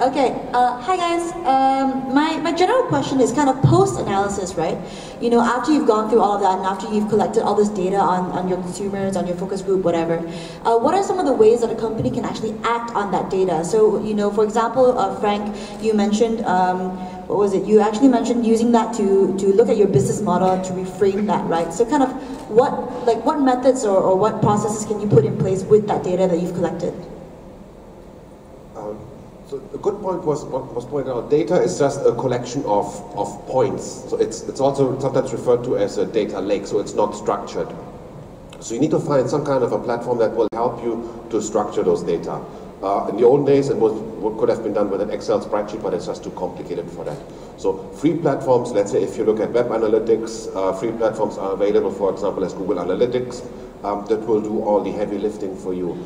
Okay, uh, hi guys. Um, my, my general question is kind of post-analysis, right? You know, after you've gone through all of that and after you've collected all this data on, on your consumers, on your focus group, whatever, uh, what are some of the ways that a company can actually act on that data? So, you know, for example, uh, Frank, you mentioned, um, what was it? You actually mentioned using that to, to look at your business model, to reframe that, right? So kind of what, like what methods or, or what processes can you put in place with that data that you've collected? So a good point was was pointed out. Data is just a collection of of points. So it's it's also sometimes referred to as a data lake. So it's not structured. So you need to find some kind of a platform that will help you to structure those data. Uh, in the old days, it was what could have been done with an Excel spreadsheet, but it's just too complicated for that. So free platforms. Let's say if you look at web analytics, uh, free platforms are available. For example, as Google Analytics, um, that will do all the heavy lifting for you.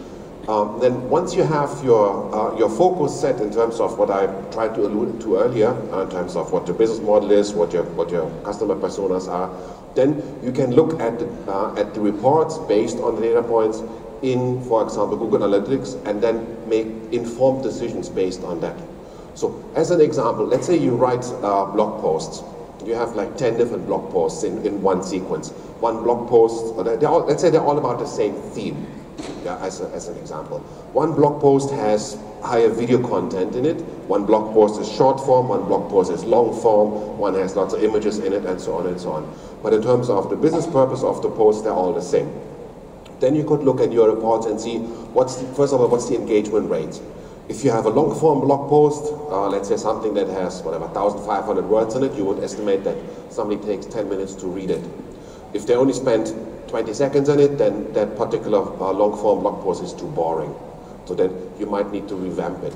Um, then once you have your uh, your focus set in terms of what I tried to allude to earlier, uh, in terms of what the business model is, what your what your customer personas are, then you can look at the, uh, at the reports based on the data points in, for example, Google Analytics, and then make informed decisions based on that. So as an example, let's say you write uh, blog posts. You have like ten different blog posts in, in one sequence. One blog post, they're all, let's say they're all about the same theme. Yeah, as, a, as an example. One blog post has higher video content in it, one blog post is short form, one blog post is long form, one has lots of images in it, and so on and so on. But in terms of the business purpose of the post, they're all the same. Then you could look at your reports and see, what's the, first of all, what's the engagement rate? If you have a long form blog post, uh, let's say something that has, whatever, one thousand five hundred words in it, you would estimate that somebody takes ten minutes to read it. If they only spend twenty seconds in it, then that particular uh, long-form blog post is too boring. So then you might need to revamp it.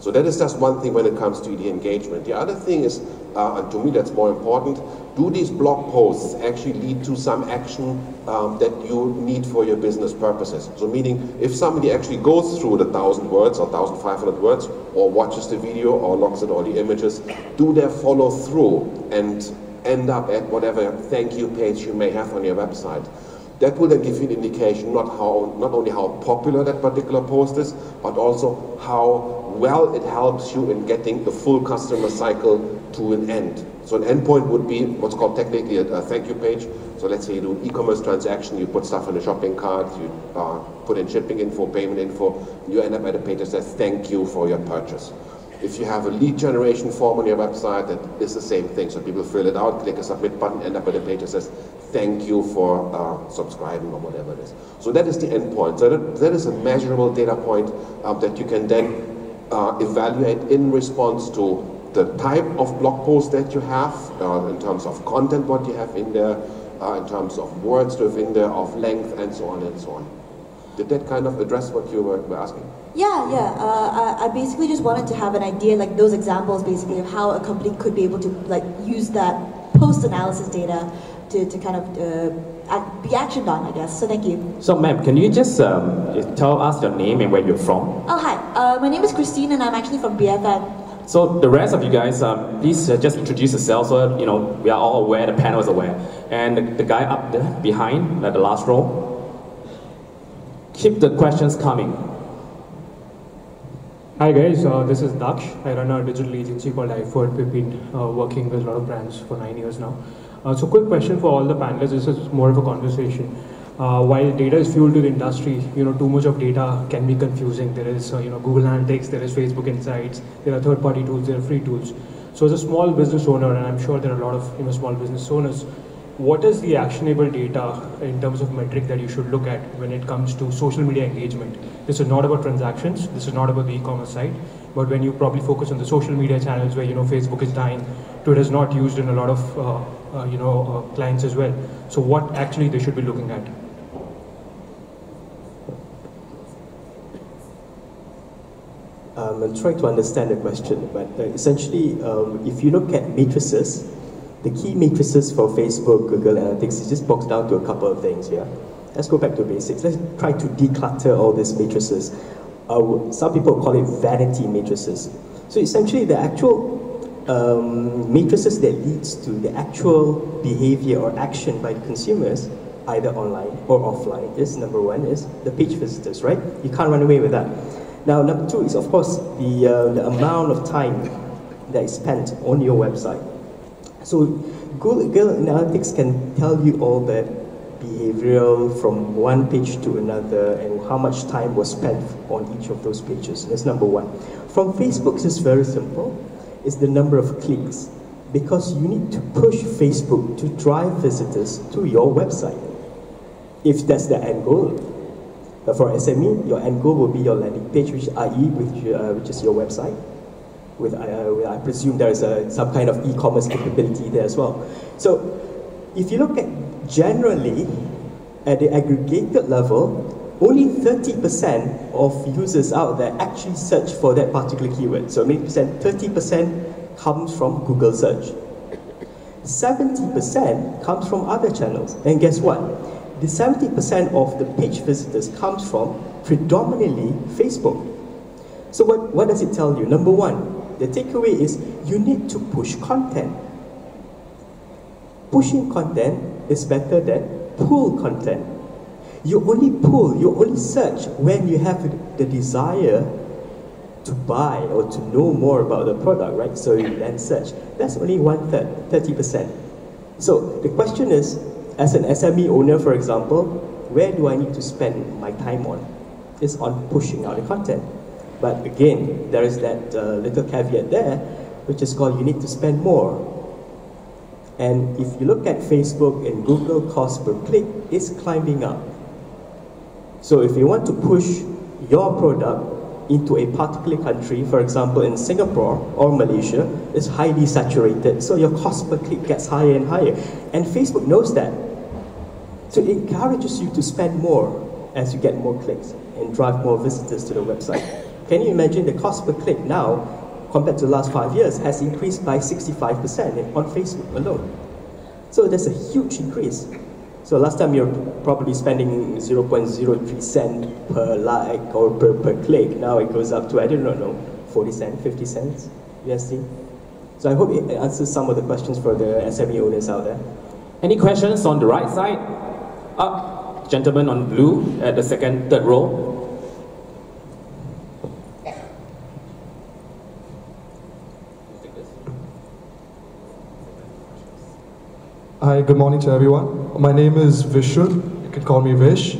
So that is just one thing when it comes to the engagement. The other thing is, uh, and to me that's more important, do these blog posts actually lead to some action um, that you need for your business purposes? So meaning, if somebody actually goes through the one thousand words or one thousand five hundred words, or watches the video, or looks at all the images, do they follow through and end up at whatever thank you page you may have on your website? That will then give you an indication not how not only how popular that particular post is, but also how well it helps you in getting the full customer cycle to an end. So an endpoint would be what's called technically a, a thank you page. So let's say you do an e-commerce transaction, you put stuff in a shopping cart, you uh, put in shipping info, payment info, and you end up at a page that says thank you for your purchase. If you have a lead generation form on your website, that is the same thing. So people fill it out, click a submit button, end up at a page that says thank you for uh, subscribing or whatever it is. So that is the endpoint. So that, that is a measurable data point um, that you can then uh, evaluate in response to the type of blog post that you have, uh, in terms of content, what you have in there, uh, in terms of words within there, of length, and so on and so on. Did that kind of address what you were, were asking? Yeah, yeah. Uh, I, I basically just wanted to have an idea, like those examples basically, of how a company could be able to like use that post-analysis data to, to kind of uh, act, be actioned on, I guess. So thank you. So ma'am, can you just um, tell us your name and where you're from? Oh, hi. Uh, my name is Christine and I'm actually from B F M. So the rest of you guys, um, please uh, just introduce yourselves so that, you know, we are all aware, the panel is aware. And the, the guy up there behind, at the last row, keep the questions coming. Hi guys, uh, this is Daksh. I run a digital agency called iFord. We've been uh, working with a lot of brands for nine years now. Uh, so quick question for all the panelists. This is more of a conversation. Uh, while data is fuel to the industry, you know, too much of data can be confusing. There is, uh, you know, Google Analytics, there is Facebook Insights, there are third-party tools, there are free tools. So as a small business owner, and I'm sure there are a lot of, you know, small business owners, what is the actionable data in terms of metric that you should look at when it comes to social media engagement? This is not about transactions, this is not about the e-commerce site, but when you probably focus on the social media channels where, you know, Facebook is dying, Twitter is not used in a lot of, uh, uh, you know, uh, clients as well. So what actually they should be looking at? Um, I'm trying to understand the question, but uh, essentially, um, if you look at matrices, the key matrices for Facebook, Google Analytics, it just boils down to a couple of things, yeah? Let's go back to basics. Let's try to declutter all these matrices. Uh, some people call it vanity matrices. So essentially the actual um, matrices that leads to the actual behavior or action by consumers, either online or offline, is number one is the page visitors, right? You can't run away with that. Now, number two is, of course, the, uh, the amount of time that is spent on your website. So Google, Google Analytics can tell you all the behavioral from one page to another and how much time was spent on each of those pages. That's number one. From Facebook, it's very simple. It's the number of clicks, because you need to push Facebook to drive visitors to your website, if that's the end goal. But for S M E, your end goal will be your landing page, which, that is, which, uh, which is your website. With, uh, I presume there is a, some kind of e-commerce capability there as well. So if you look at generally, at the aggregated level, only thirty percent of users out there actually search for that particular keyword. So maybe thirty percent comes from Google search. seventy percent comes from other channels. And guess what? The seventy percent of the page visitors comes from predominantly Facebook. So what, what does it tell you? Number one, the takeaway is you need to push content. Pushing content is better than pull content. You only pull, you only search when you have the desire to buy or to know more about the product, right? So you then search. That's only one third, thirty percent. So the question is, as an S M E owner, for example, where do I need to spend my time on? It's on pushing out the content. But again, there is that uh, little caveat there, which is called you need to spend more. And if you look at Facebook and Google, cost per click is climbing up. So if you want to push your product into a particular country, for example, in Singapore or Malaysia, it's highly saturated. So your cost per click gets higher and higher. And Facebook knows that. So it encourages you to spend more as you get more clicks and drive more visitors to the website. Can you imagine the cost per click now, compared to the last five years, has increased by sixty-five percent on Facebook alone. So there's a huge increase. So last time you're probably spending zero point zero three cent per like or per, per click. Now it goes up to, I don't know, forty cents, fifty cents U S D. So I hope it answers some of the questions for the S M E owners out there. Any questions on the right side? Up, gentleman on blue at the second, third row. Hi, good morning to everyone. My name is Vishal. You can call me Vish.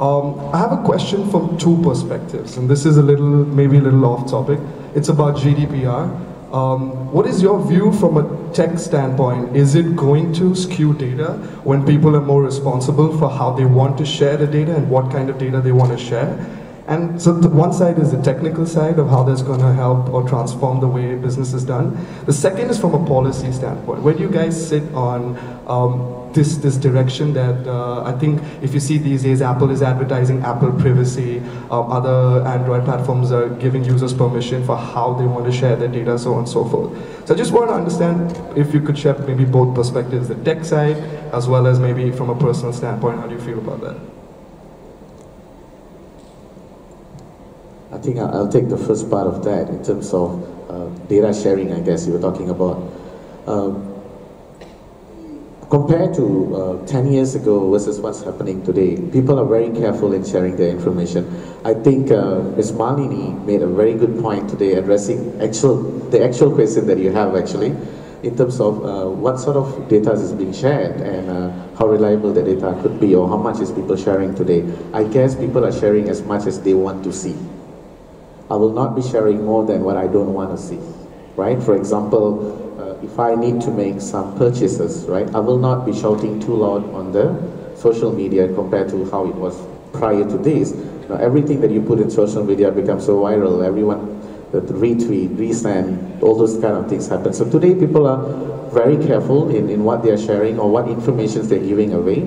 Um, I have a question from two perspectives, and this is a little, maybe a little off topic. It's about G D P R. Um, what is your view from a tech standpoint? Is it going to skew data when people are more responsible for how they want to share the data and what kind of data they want to share? And so the one side is the technical side of how that's going to help or transform the way business is done. The second is from a policy standpoint. Where do you guys sit on um, this, this direction that uh, I think if you see these days, Apple is advertising Apple privacy, um, other Android platforms are giving users permission for how they want to share their data, so on and so forth. So I just want to understand if you could share maybe both perspectives, the tech side, as well as maybe from a personal standpoint, how do you feel about that? I think I'll take the first part of that in terms of uh, data sharing, I guess you were talking about. Um, compared to uh, ten years ago versus what's happening today, people are very careful in sharing their information. I think uh, Miz Malini made a very good point today addressing actual, the actual question that you have actually, in terms of uh, what sort of data is being shared and uh, how reliable the data could be or how much is people sharing today. I guess people are sharing as much as they want to see. I will not be sharing more than what I don't want to see, right? For example, uh, if I need to make some purchases, right? I will not be shouting too loud on the social media compared to how it was prior to this. Now, everything that you put in social media becomes so viral. Everyone that retweet, resend, all those kind of things happen. So today people are very careful in, in what they're sharing or what information they're giving away.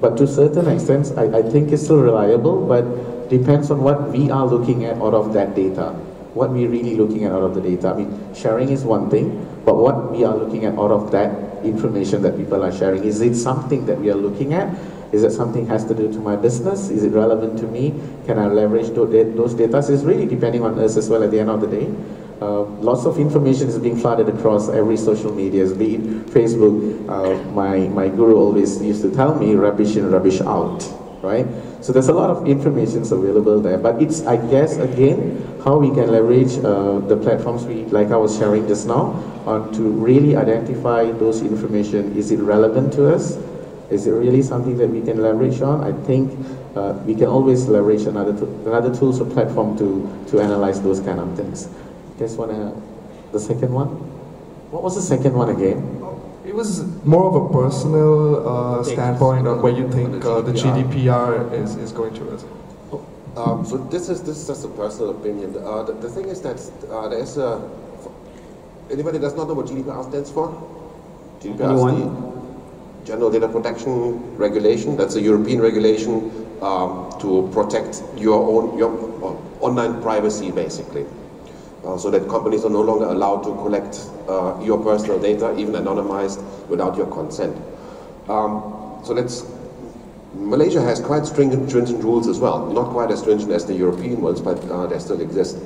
But to certain extents, I, I think it's still reliable, but depends on what we are looking at out of that data, what we're really looking at out of the data. I mean, sharing is one thing, but what we are looking at out of that information that people are sharing, is it something that we are looking at? Is it something has to do to my business? Is it relevant to me? Can I leverage those data? So it's really depending on us as well at the end of the day. Uh, lots of information is being flooded across every social media, be it Facebook. Uh, my, my guru always used to tell me, rubbish in, rubbish out. right? So there's a lot of information available there, but it's, I guess, again, how we can leverage uh, the platforms we, like I was sharing just now, on to really identify those information. Is it relevant to us? Is it really something that we can leverage on? I think uh, we can always leverage another another tools or platform to to analyze those kind of things. Guys, wanna the second one? What was the second one again? It was more of a personal uh, standpoint on where you think uh, the G D P R is, is going towards. Um, so this is this is just a personal opinion. Uh, the, the thing is that uh, there is a anybody does not know what G D P R stands for. G D P R is the General Data Protection Regulation. That's a European regulation um, to protect your own your online privacy, basically. Uh, so that companies are no longer allowed to collect uh, your personal data, even anonymized, without your consent. Um, so that's, Malaysia has quite stringent, stringent rules as well, not quite as stringent as the European ones, but uh, they still exist.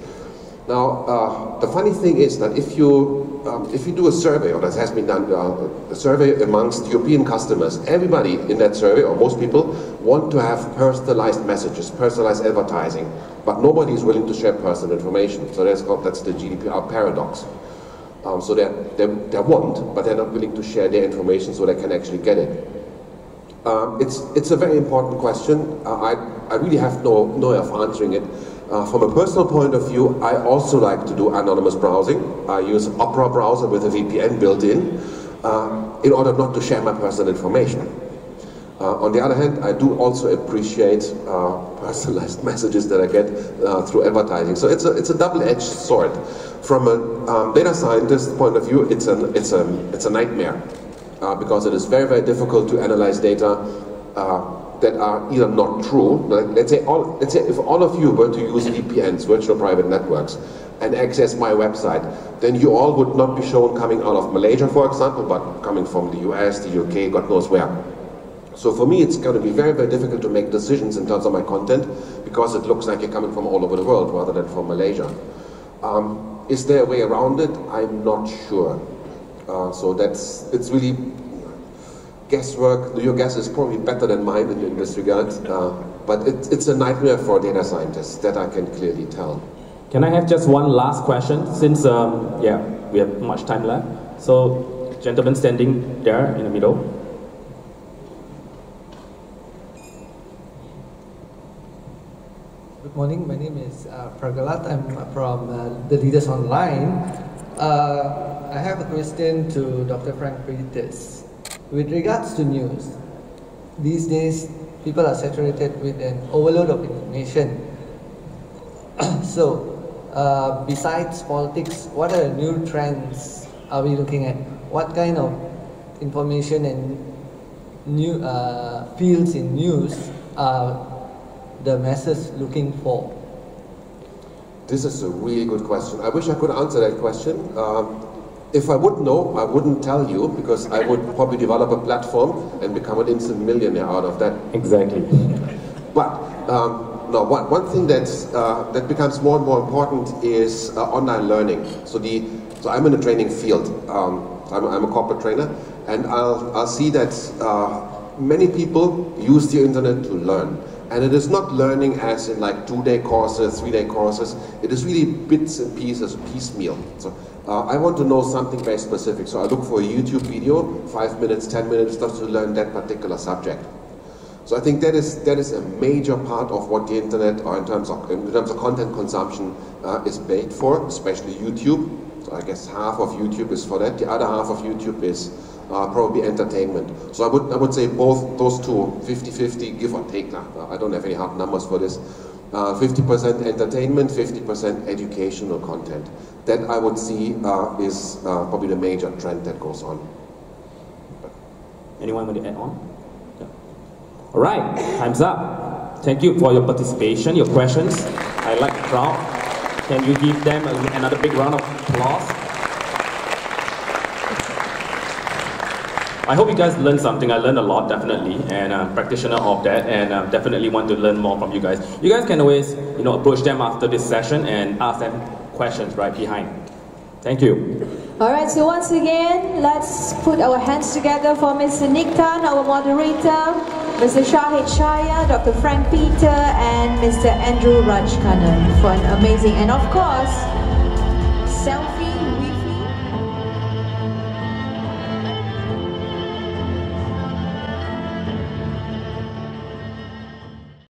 Now, uh, the funny thing is that if you, um, if you do a survey, or that has been done, uh, a survey amongst European customers, everybody in that survey, or most people, want to have personalized messages, personalized advertising, but nobody is willing to share personal information. So that's, called, that's the G D P R paradox. Um, so they they want, but they're not willing to share their information so they can actually get it. Um, it's, it's a very important question. Uh, I, I really have no, no way of answering it. Uh, from a personal point of view, I also like to do anonymous browsing. I use Opera browser with a V P N built in, uh, in order not to share my personal information. Uh, on the other hand, I do also appreciate uh, personalized messages that I get uh, through advertising. So it's a, it's a double-edged sword. From a um, data scientist point of view, it's, an, it's, a, it's a nightmare, uh, because it is very, very difficult to analyze data uh, that are either not true. Let's say, all, let's say if all of you were to use V P Ns, virtual private networks, and access my website, then you all would not be shown coming out of Malaysia, for example, but coming from the U S, the U K, God knows where. So for me, it's going to be very, very difficult to make decisions in terms of my content, because it looks like you're coming from all over the world rather than from Malaysia. Um, is there a way around it? I'm not sure. Uh, so that's, it's really guesswork. Your guess is probably better than mine in this regard, uh, but it, it's a nightmare for data scientists, that I can clearly tell. Can I have just one last question, since um, yeah, we have much time left? So, gentleman standing there in the middle. Good morning, my name is uh, Pragalat. I'm from uh, The Leaders Online. Uh, I have a question to Doctor Frank Peter. With regards to news, these days people are saturated with an overload of information. So, uh, besides politics, what are new trends are we looking at? What kind of information and new uh, fields in news are the masses looking for? This is a really good question. I wish I could answer that question. Um, If I would know, I wouldn't tell you, because I would probably develop a platform and become an instant millionaire out of that. Exactly. But um, no, one, one thing that's, uh, that becomes more and more important is uh, online learning. So, the, so I'm in the training field. Um, I'm, I'm a corporate trainer, and I'll, I'll see that uh, many people use the internet to learn. And it is not learning as in like two-day courses, three-day courses. It is really bits and pieces, piecemeal. So, Uh, I want to know something very specific, so I look for a YouTube video, five minutes, ten minutes, just to learn that particular subject. So I think that is that is a major part of what the internet, or in terms of in terms of content consumption, uh, is paid for, especially YouTube. So I guess half of YouTube is for that. The other half of YouTube is uh, probably entertainment. So I would I would say both those two, fifty fifty, give or take. Now I don't have any hard numbers for this. fifty percent entertainment, fifty percent educational content. That I would see uh, is uh, probably the major trend that goes on. Anyone want to add on? Yeah. All right, time's up. Thank you for your participation, your questions. I like the crowd. Can you give them a, another big round of applause? I hope you guys learned something. I learned a lot, definitely, and I'm a practitioner of that, and I definitely want to learn more from you guys. You guys can always, you know, approach them after this session and ask them questions right behind. Thank you. All right, so once again, let's put our hands together for Mister Nik Tan, our moderator. Mister Shahid Shaya, Doctor Frank Peter, and Mister Andrew Raj for an amazing, and of course, selfie.